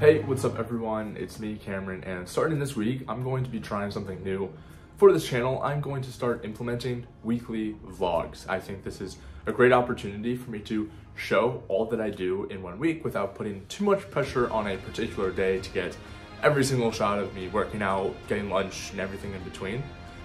Hey, what's up everyone? It's me, Cameron, and starting this week, I'm going to be trying something new. For this channel, I'm going to start implementing weekly vlogs. I think this is a great opportunity for me to show all that I do in one week without putting too much pressure on a particular day to get every single shot of me working out, getting lunch, and everything in between.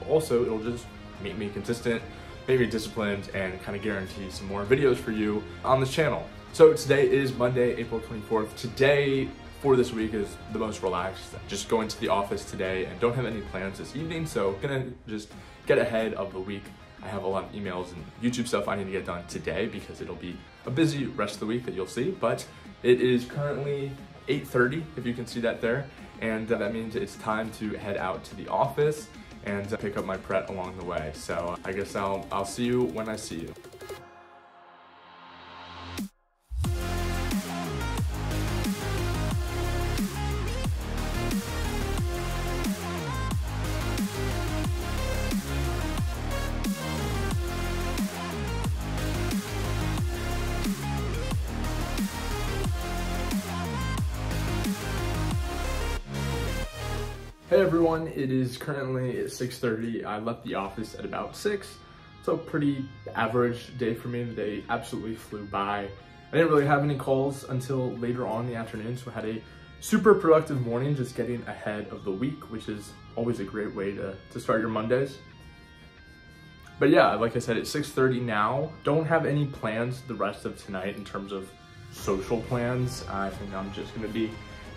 Also, it'll just make me consistent, maybe disciplined, and kind of guarantee some more videos for you on this channel. So today is Monday, April 24th. Today, for this week is the most relaxed. Just going to the office today and don't have any plans this evening, so gonna just get ahead of the week. I have a lot of emails and YouTube stuff I need to get done today because it'll be a busy rest of the week that you'll see, but it is currently 8:30, if you can see that there, and that means it's time to head out to the office and pick up my Pret along the way. So I guess I'll see you when I see you. Hey everyone, it is currently 6:30. I left the office at about 6, so pretty average day for me. The day absolutely flew by. I didn't really have any calls until later on in the afternoon, so I had a super productive morning just getting ahead of the week, which is always a great way to start your Mondays. But yeah, like I said, it's 6:30 now. Don't have any plans the rest of tonight in terms of social plans. I think I'm just gonna be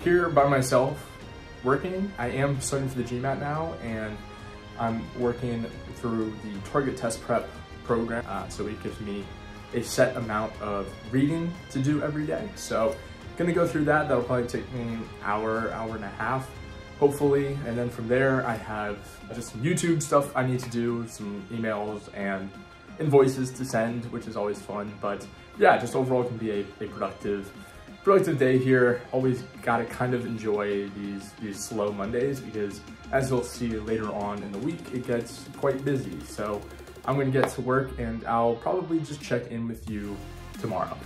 here by myself. Working. I am studying for the GMAT now, and I'm working through the Target Test Prep program, so it gives me a set amount of reading to do every day. So gonna go through that. That'll probably take me an hour, hour and a half, hopefully. And then from there, I have just some YouTube stuff I need to do, some emails and invoices to send, which is always fun. But yeah, just overall it can be a productive day here. Always gotta kind of enjoy these slow Mondays because, as you'll see later on in the week, it gets quite busy. So I'm gonna get to work and I'll probably just check in with you tomorrow.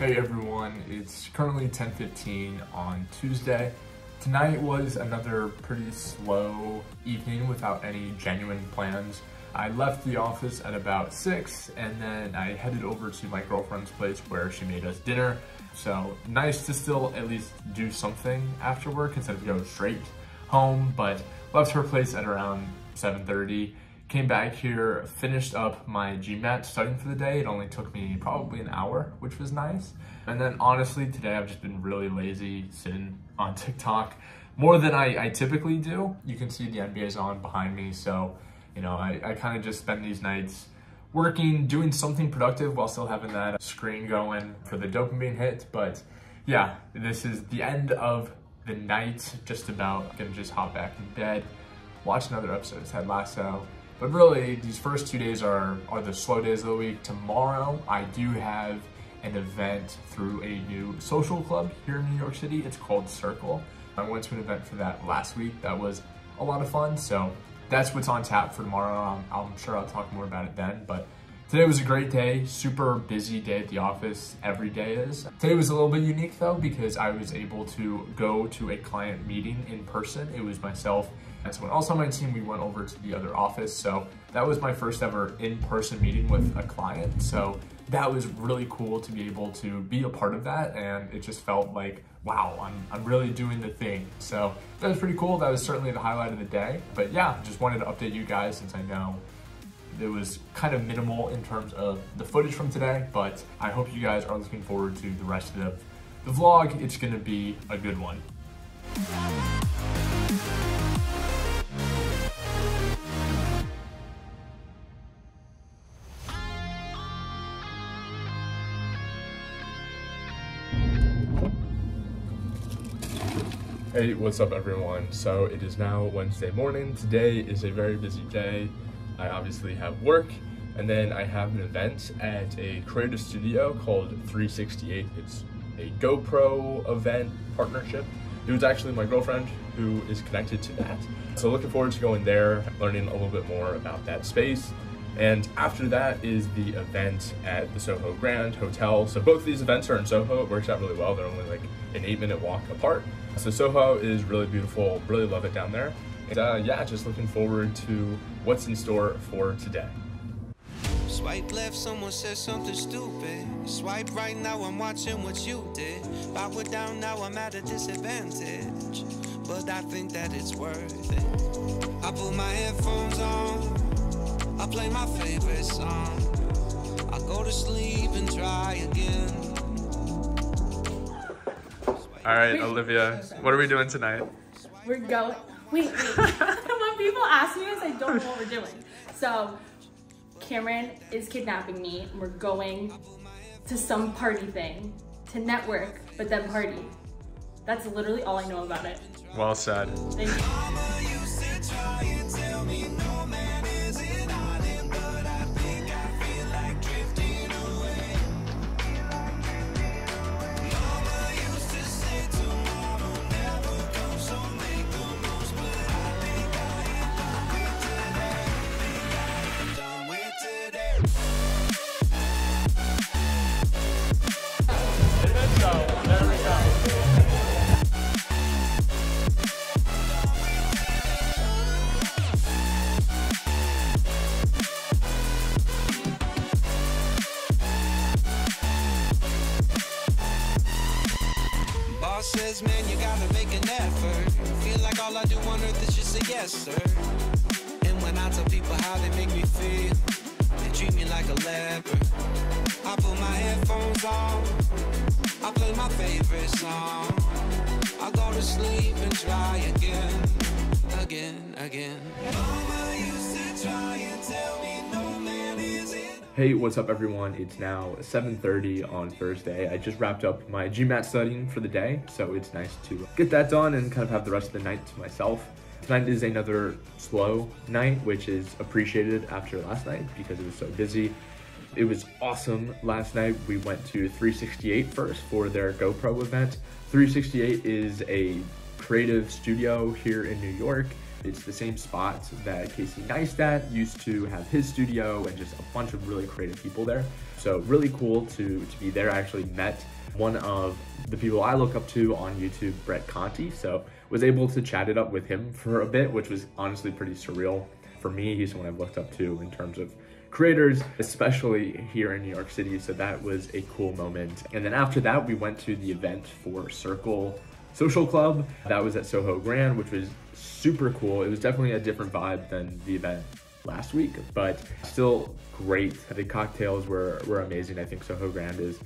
Hey everyone, it's currently 10:15 on Tuesday. Tonight was another pretty slow evening without any genuine plans. I left the office at about 6 and then I headed over to my girlfriend's place where she made us dinner. So nice to still at least do something after work instead of go straight home, but left her place at around 7:30. Came back here, finished up my GMAT studying for the day. It only took me probably an hour, which was nice. And then honestly, today I've just been really lazy sitting on TikTok more than I typically do. You can see the NBA's on behind me. So, you know, I kind of just spend these nights working, doing something productive while still having that screen going for the dopamine hit. But yeah, this is the end of the night. Just about gonna just hop back in bed, watch another episode of Ted Lasso. But really, these first 2 days are the slow days of the week. Tomorrow, I do have an event through a new social club here in New York City. It's called Circle. I went to an event for that last week. That was a lot of fun. So that's what's on tap for tomorrow. I'm sure I'll talk more about it then. But today was a great day, super busy day at the office. Every day is. Today was a little bit unique though, because I was able to go to a client meeting in person. It was myself and someone else on my team. We went over to the other office. So that was my first ever in-person meeting with a client. So that was really cool to be able to be a part of that. And it just felt like, wow, I'm really doing the thing. So that was pretty cool. That was certainly the highlight of the day. But yeah, just wanted to update you guys since I know it was kind of minimal in terms of the footage from today, but I hope you guys are looking forward to the rest of the vlog. It's gonna be a good one. Hey, what's up everyone? So it is now Wednesday morning. Today is a very busy day. I obviously have work And then I have an event at a creative studio called 368. It's a GoPro event partnership. It was actually my girlfriend who is connected to that. So looking forward to going there, learning a little bit more about that space. And after that is the event at the Soho Grand Hotel. So both of these events are in Soho. It works out really well. They're only like an 8-minute walk apart. So Soho is really beautiful. Really love it down there. And yeah, just looking forward to what's in store for today. Swipe left, someone said something stupid. Swipe right, now I'm watching what you did. If I were down, now I'm at a disadvantage. But I think that it's worth it. I put my headphones on. I play my favorite song. I go to sleep and try again. All right, Olivia, what are we doing tonight? We're going. Wait. When people ask me this, I don't know what we're doing. So Cameron is kidnapping me and we're going to some party thing to network, but then party. That's literally all I know about it. Well said. Thank you. Man, you gotta make an effort. Feel like all I do on earth is just a yes, sir. And when I tell people how they make me feel, they treat me like a leper. I put my headphones on, I play my favorite song. I go to sleep and try again, again, again. Mama used to try and tell me no man is it. Hey, what's up everyone? It's now 7:30 on Thursday. I just wrapped up my GMAT studying for the day, so it's nice to get that done and kind of have the rest of the night to myself. Tonight is another slow night, which is appreciated after last night because it was so busy. It was awesome last night. We went to 368 first for their GoPro event. 368 is a creative studio here in New York. It's the same spot that Casey Neistat used to have his studio and just a bunch of really creative people there. So really cool to be there. I actually met one of the people I look up to on YouTube, Brett Conti. So was able to chat it up with him for a bit, which was honestly pretty surreal for me. He's someone I've looked up to in terms of creators, especially here in New York City. So that was a cool moment. And then after that, we went to the event for Circle Social Club. That was at Soho Grand, which was super cool. It was definitely a different vibe than the event last week, but still great. The cocktails were amazing. I think Soho Grand is,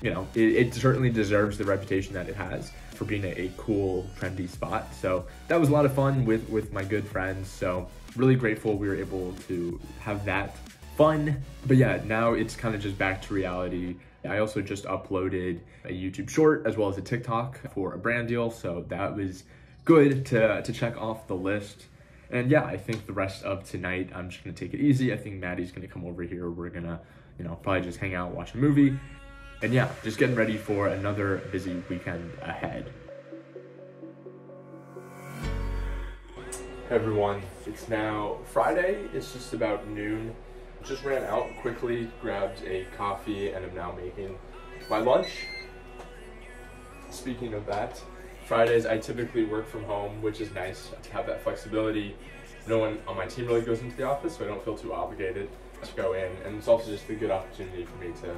you know, it certainly deserves the reputation that it has for being a cool, trendy spot. So that was a lot of fun with my good friends. So really grateful we were able to have that fun. But yeah, now it's kind of just back to reality. I also just uploaded a YouTube short as well as a TikTok for a brand deal. So that was good to check off the list. And yeah, I think the rest of tonight, I'm just gonna take it easy. I think Maddie's gonna come over here. We're gonna, you know, probably just hang out, watch a movie. And yeah, just getting ready for another busy weekend ahead. Hey everyone, it's now Friday. It's just about noon. Just ran out quickly, grabbed a coffee, and I'm now making my lunch. Speaking of that, Fridays I typically work from home, which is nice to have that flexibility. No one on my team really goes into the office, so I don't feel too obligated to go in. And it's also just a good opportunity for me to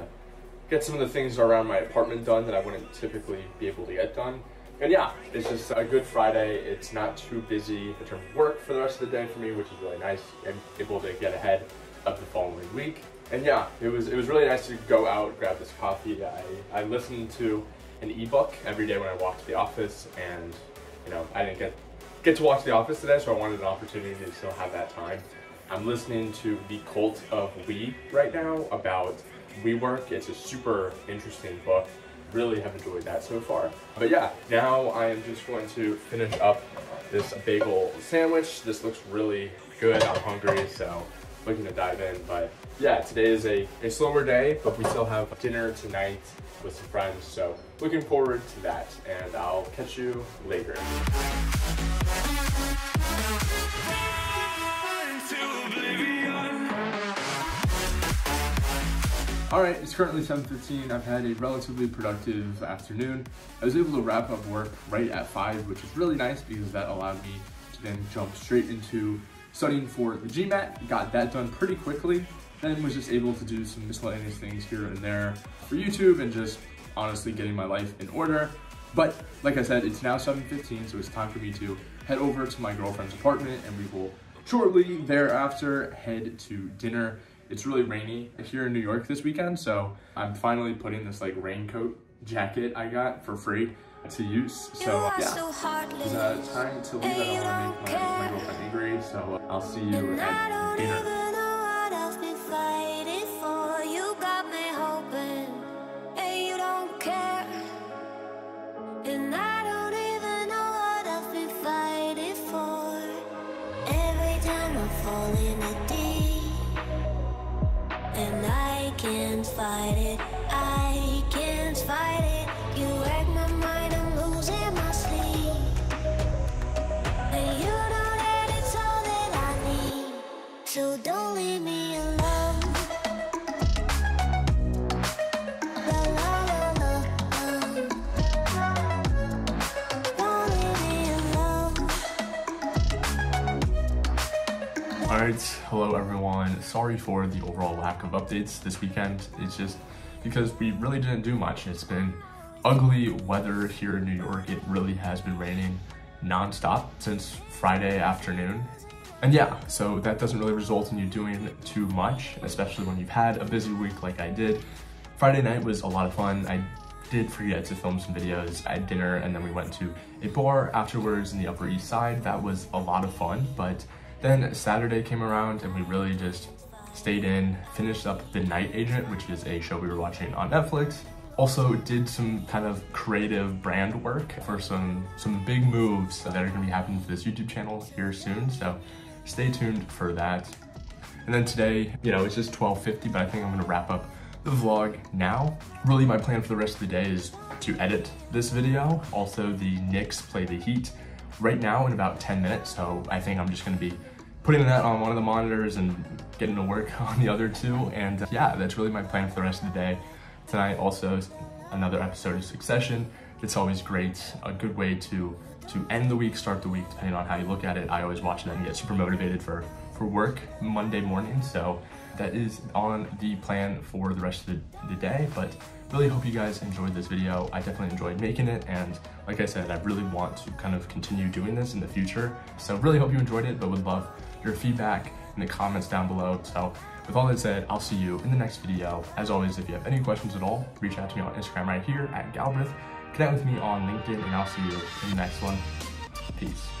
get some of the things around my apartment done that I wouldn't typically be able to get done. And yeah, it's just a good Friday. It's not too busy in terms of work for the rest of the day for me, which is really nice. I'm able to get ahead of the following week. And yeah, it was really nice to go out, grab this coffee. I listened to an ebook every day when I walked to the office, and you know, I didn't get to watch The Office today, so I wanted an opportunity to still have that time. I'm listening to The Cult of We right now about WeWork. It's a super interesting book. Really have enjoyed that so far. But yeah, now I am just going to finish up this bagel sandwich. This looks really good. I'm hungry, so looking to dive in. But yeah, today is a slower day, but we still have dinner tonight with some friends, so looking forward to that, and I'll catch you later. All right, it's currently 7:15. I've had a relatively productive afternoon. I was able to wrap up work right at 5, which is really nice because that allowed me to then jump straight into studying for the GMAT. Got that done pretty quickly, then was just able to do some miscellaneous things here and there for YouTube and just honestly getting my life in order. But like I said, it's now 7:15, so it's time for me to head over to my girlfriend's apartment, and we will shortly thereafter head to dinner. It's really rainy here in New York this weekend, so I'm finally putting this like raincoat jacket I got for free to use. So yeah, it's time to leave. I don't want to make my girlfriend angry, so I'll see you at dinner. I can't fight it. You wreck my mind, I'm losing my sleep. And you know that it's all that I need, so don't leave me alone. La la la la, don't leave me alone. Alright, hello everyone. Sorry for the overall lack of updates this weekend. It's just because we really didn't do much. It's been ugly weather here in New York. It really has been raining nonstop since Friday afternoon. And yeah, so that doesn't really result in you doing too much, especially when you've had a busy week like I did. Friday night was a lot of fun. I did forget to film some videos at dinner, and then we went to a bar afterwards in the Upper East Side. That was a lot of fun. But then Saturday came around and we really just stayed in, finished up The Night Agent, which is a show we were watching on Netflix. Also did some kind of creative brand work for some big moves that are gonna be happening for this YouTube channel here soon, so stay tuned for that. And then today, you know, it's just 12:50, but I think I'm gonna wrap up the vlog now. Really my plan for the rest of the day is to edit this video. Also the Knicks play the Heat right now in about 10 minutes, so I think I'm just gonna be putting that on one of the monitors and getting to work on the other two. And yeah, that's really my plan for the rest of the day. Tonight also is another episode of Succession. It's always great, a good way to end the week, start the week, depending on how you look at it. I always watch it and get super motivated for work Monday morning. So that is on the plan for the rest of the day, but really hope you guys enjoyed this video. I definitely enjoyed making it, and like I said, I really want to kind of continue doing this in the future. So really hope you enjoyed it, but would love your feedback in the comments down below. So with all that said, I'll see you in the next video. As always, if you have any questions at all, reach out to me on Instagram right here at Galbraith, connect with me on LinkedIn, and I'll see you in the next one. Peace.